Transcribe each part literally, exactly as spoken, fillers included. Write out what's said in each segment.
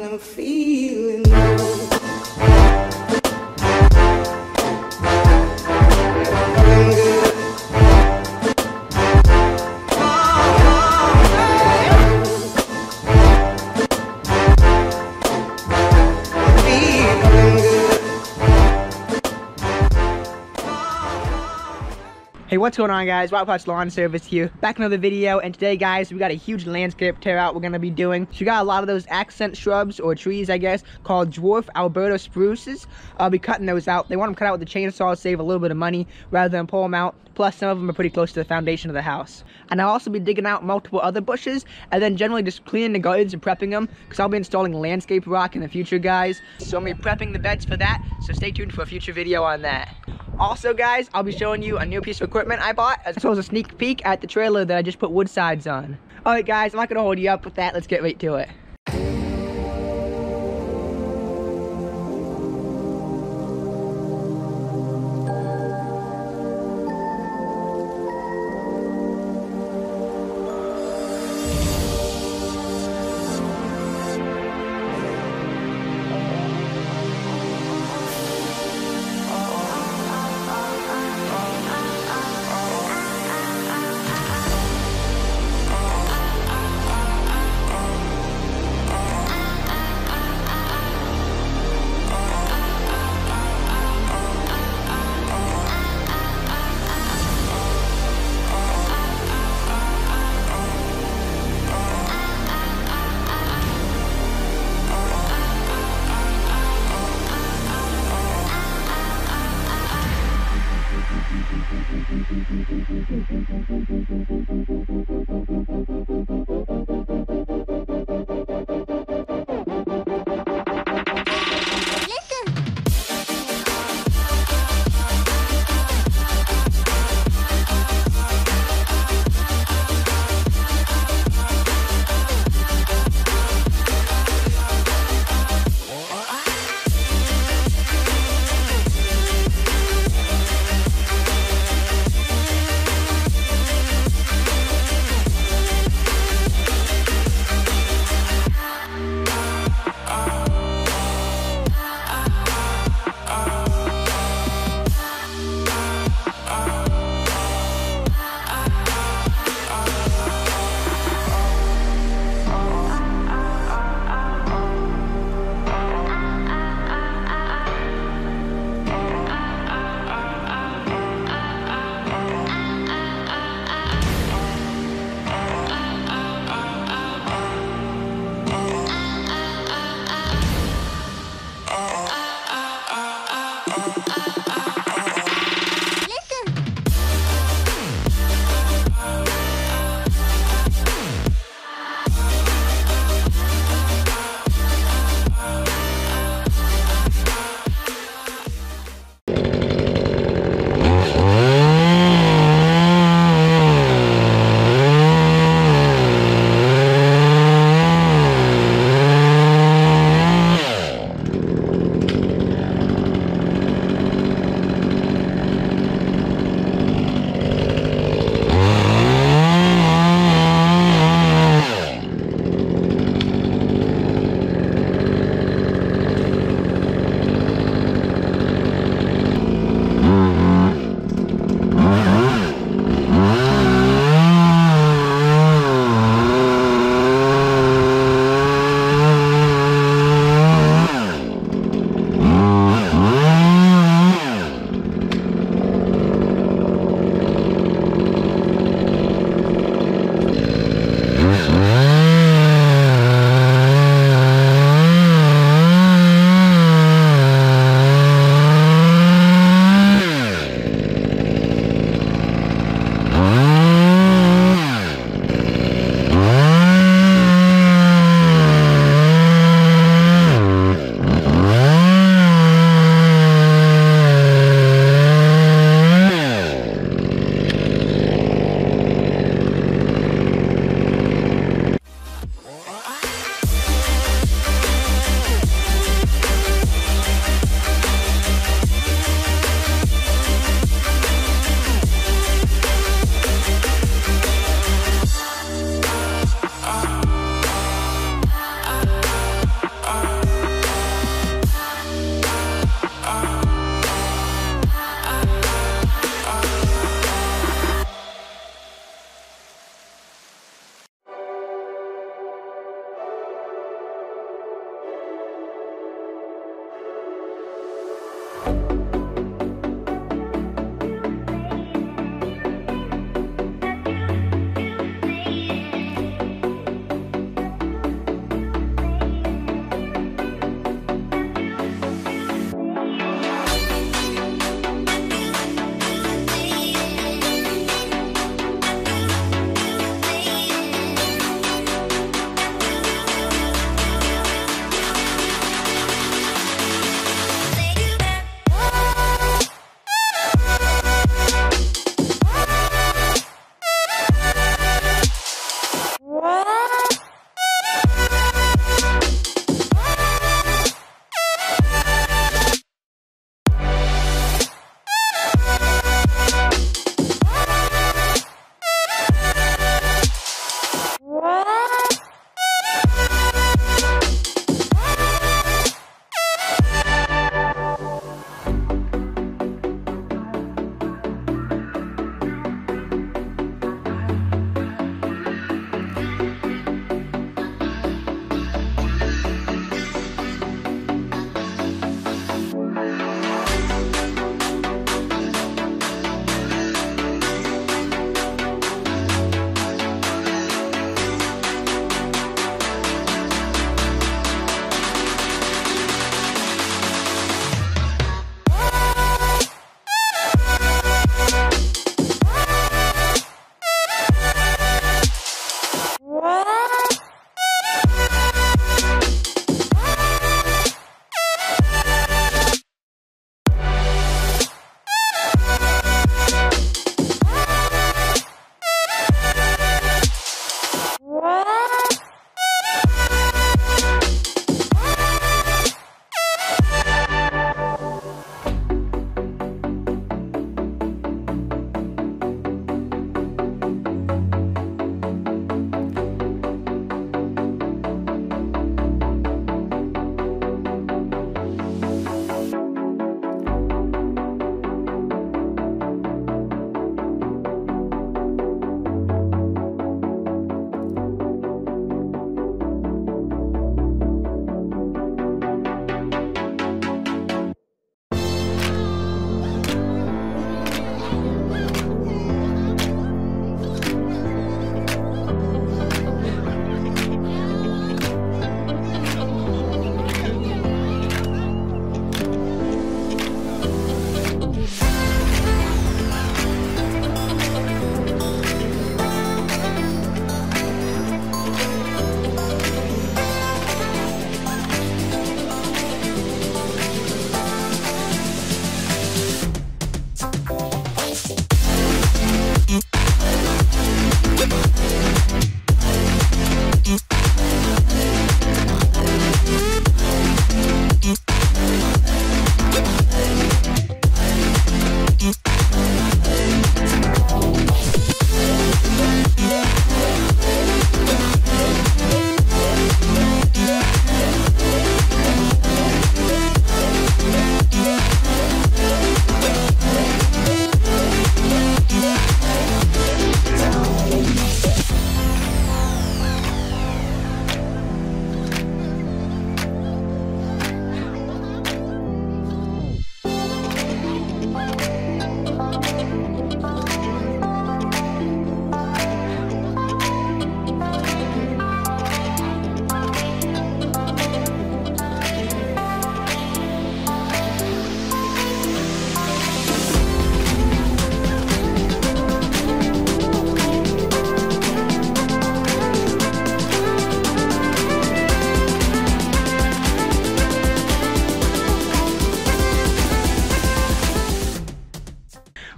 and I'm feeling low. Hey, what's going on, guys? Wyatt's Lawn Service here, back in another video. And today, guys, we got a huge landscape tear out we're gonna be doing. So we got a lot of those accent shrubs or trees, I guess, called dwarf Alberta spruces. I'll be cutting those out. They want them cut out with the chainsaw, save a little bit of money rather than pull them out. Plus, some of them are pretty close to the foundation of the house. And I'll also be digging out multiple other bushes and then generally just cleaning the gardens and prepping them, because I'll be installing landscape rock in the future, guys. So I'm gonna be prepping the beds for that. So stay tuned for a future video on that. Also, guys, I'll be showing you a new piece of equipment I bought, as well as a sneak peek at the trailer that I just put wood sides on. Alright, guys, I'm not gonna hold you up with that. Let's get right to it.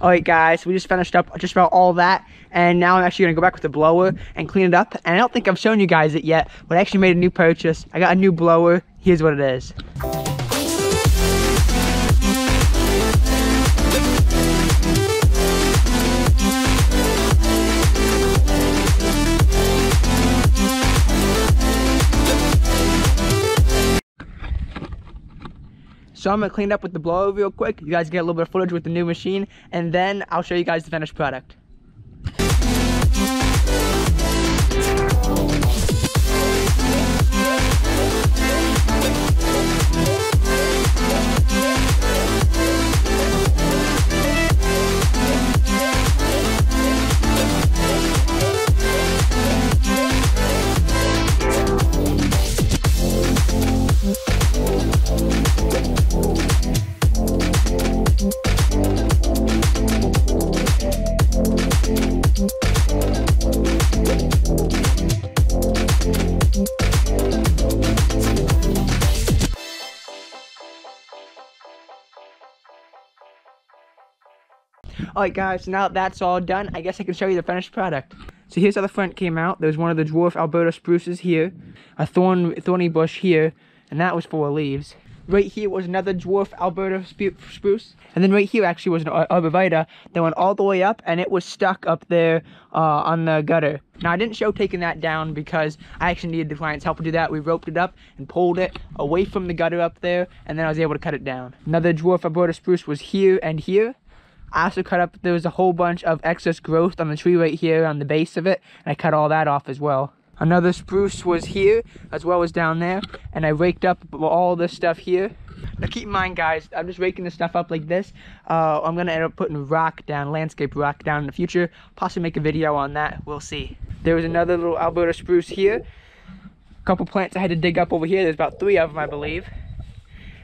All right, guys, we just finished up just about all that, and now I'm actually gonna go back with the blower and clean it up. And I don't think I've shown you guys it yet, but I actually made a new purchase. I got a new blower. Here's what it is. So I'm gonna clean it up with the blower real quick. You guys get a little bit of footage with the new machine, and then I'll show you guys the finished product. Alright guys, so now that that's all done, I guess I can show you the finished product. So here's how the front came out. There's one of the dwarf Alberta spruces here, a thorn thorny bush here, and that was for leaves. Right here was another dwarf Alberta spruce, and then right here actually was an arborvita that went all the way up, and it was stuck up there uh, on the gutter. Now I didn't show taking that down because I actually needed the client's help to do that. We roped it up and pulled it away from the gutter up there, and then I was able to cut it down. Another dwarf Alberta spruce was here and here. I also cut up, there was a whole bunch of excess growth on the tree right here on the base of it, and I cut all that off as well. Another spruce was here, as well as down there, and I raked up all this stuff here. Now keep in mind guys, I'm just raking this stuff up like this. Uh, I'm gonna end up putting rock down, landscape rock down in the future. Possibly make a video on that, we'll see. There was another little Alberta spruce here. A couple plants I had to dig up over here, there's about three of them I believe.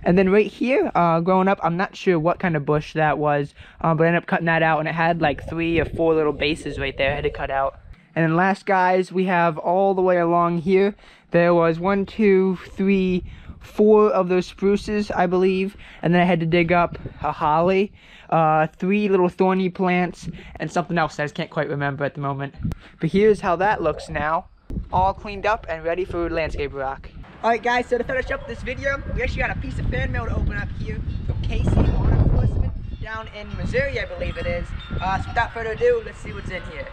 And then right here, uh, growing up, I'm not sure what kind of bush that was, uh, but I ended up cutting that out, and it had like three or four little bases right there I had to cut out. And then last, guys, we have all the way along here, there was one, two, three, four of those spruces, I believe, and then I had to dig up a holly, uh, three little thorny plants, and something else that I just can't quite remember at the moment. But here's how that looks now, all cleaned up and ready for landscape rock. Alright guys, so to finish up this video, we actually got a piece of fan mail to open up here from K C Law Enforcement down in Missouri, I believe it is. Uh, so without further ado, let's see what's in here.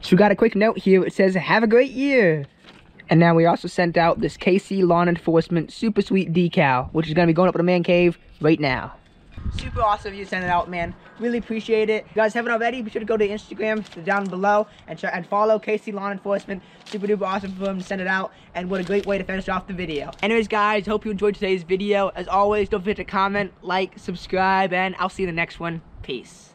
So we got a quick note here. It says, have a great year. And now we also sent out this K C Law Enforcement Super Sweet Decal, which is going to be going up in the man cave right now. Super awesome of you sending it out, man. Really appreciate it. If you guys haven't already, be sure to go to Instagram down below and try and follow K C Law Enforcement. Super duper awesome for them to send it out, and what a great way to finish off the video. Anyways, guys, hope you enjoyed today's video. As always, don't forget to comment, like, subscribe, and I'll see you in the next one. Peace.